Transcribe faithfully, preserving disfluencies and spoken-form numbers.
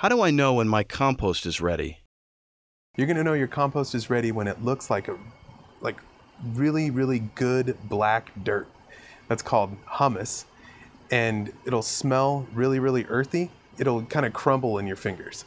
How do I know when my compost is ready? You're going to know your compost is ready when it looks like a like really, really good black dirt. That's called humus. And it'll smell really, really earthy. It'll kind of crumble in your fingers.